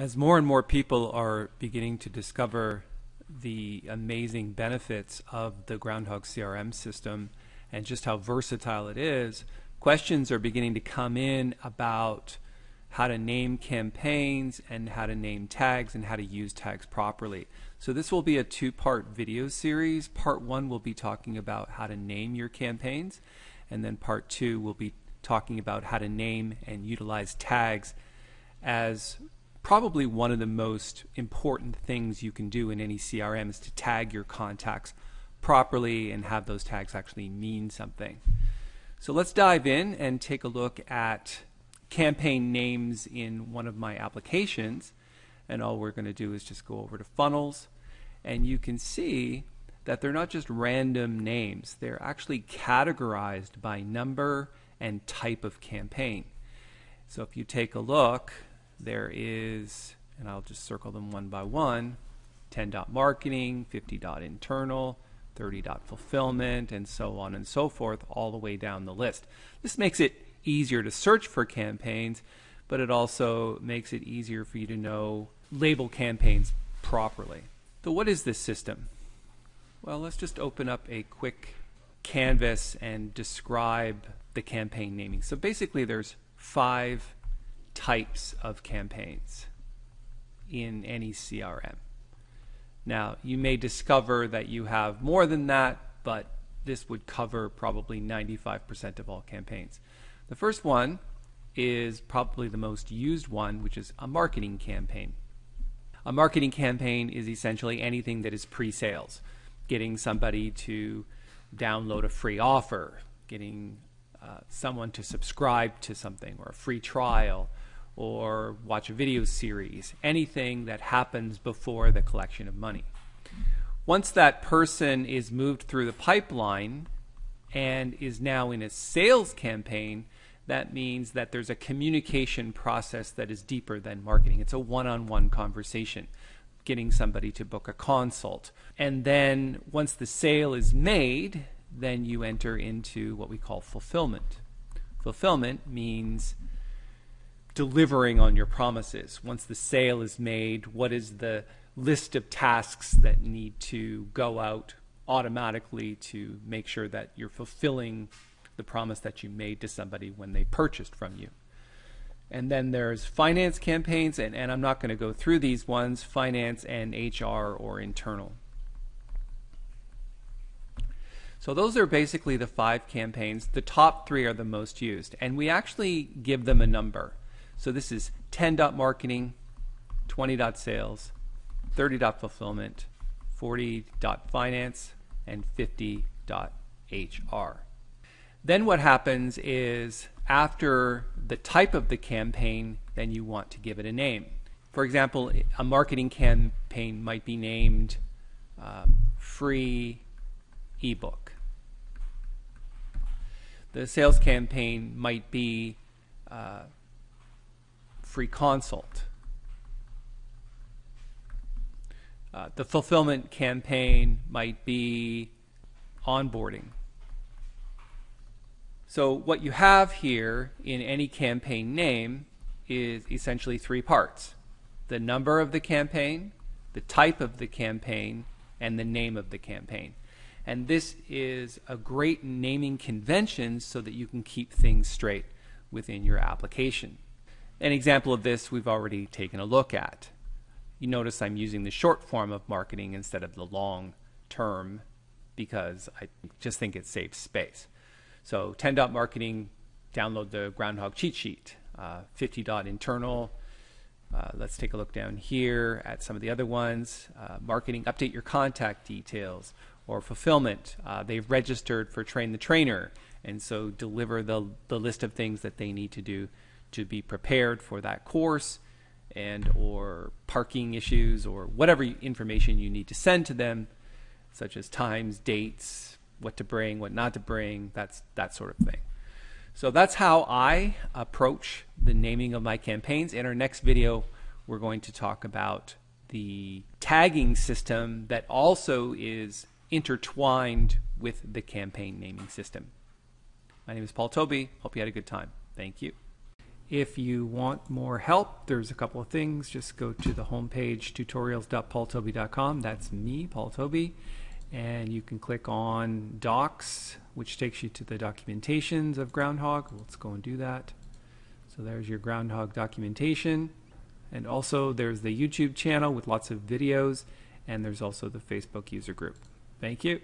As more and more people are beginning to discover the amazing benefits of the Groundhog CRM system and just how versatile it is, questions are beginning to come in about how to name campaigns and how to name tags and how to use tags properly. So this will be a two-part video series. Part one will be talking about how to name your campaigns, and then part two will be talking about how to name and utilize tags as probably one of the most important things you can do in any CRM is to tag your contacts properly and have those tags actually mean something. So let's dive in and take a look at campaign names in one of my applications, and all we're going to do is just go over to funnels, and you can see that they're not just random names, they're actually categorized by number and type of campaign. So if you take a look, there is, and I'll just circle them one by one, 10.marketing, 50.internal, 30.fulfillment, and so on and so forth, all the way down the list. This makes it easier to search for campaigns, but it also makes it easier for you to label campaigns properly. So what is this system? Well, let's just open up a quick canvas and describe the campaign naming. So basically there's 5 types of campaigns in any CRM. Now, you may discover that you have more than that, but this would cover probably 95% of all campaigns. The first one is probably the most used one, which is a marketing campaign. A marketing campaign is essentially anything that is pre-sales, getting somebody to download a free offer, getting someone to subscribe to something or a free trial or watch a video series, anything that happens before the collection of money. Once that person is moved through the pipeline and is now in a sales campaign, that means that there's a communication process that is deeper than marketing. It's a one-on-one conversation, getting somebody to book a consult. And then once the sale is made, then you enter into what we call fulfillment. Fulfillment means delivering on your promises. Once the sale is made, what is the list of tasks that need to go out automatically to make sure that you're fulfilling the promise that you made to somebody when they purchased from you? And then there's finance campaigns, and I'm not going to go through these ones, finance and HR or internal. So those are basically the 5 campaigns. The top 3 are the most used, and we actually give them a number. So this is 10.marketing, 20.sales, 30.fulfillment, 40.finance, and 50.HR. Then what happens is after the type of the campaign, then you want to give it a name. For example, a marketing campaign might be named free ebook. The sales campaign might be free consult. The fulfillment campaign might be onboarding. So what you have here in any campaign name is essentially 3 parts: the number of the campaign, the type of the campaign, and the name of the campaign. And this is a great naming convention so that you can keep things straight within your application. An example of this we've already taken a look at. You notice I'm using the short form of marketing instead of the long term because I just think it saves space. So 10.marketing, download the Groundhog cheat sheet. 50.internal, let's take a look down here at some of the other ones. Marketing, update your contact details. Or fulfillment, they've registered for Train the Trainer, and so deliver the list of things that they need to do to be prepared for that course, and or parking issues or whatever information you need to send to them, such as times, dates, what to bring, what not to bring, that sort of thing. So that's how I approach the naming of my campaigns. In our next video, we're going to talk about the tagging system that also is intertwined with the campaign naming system. My name is Paul Tobey. Hope you had a good time. Thank you. If you want more help, there's a couple of things. Just go to the homepage, tutorials.paultobey.com. That's me, Paul Tobey. And you can click on Docs, which takes you to the documentations of Groundhog. Let's go and do that. So there's your Groundhog documentation. And also there's the YouTube channel with lots of videos. And there's also the Facebook user group. Thank you.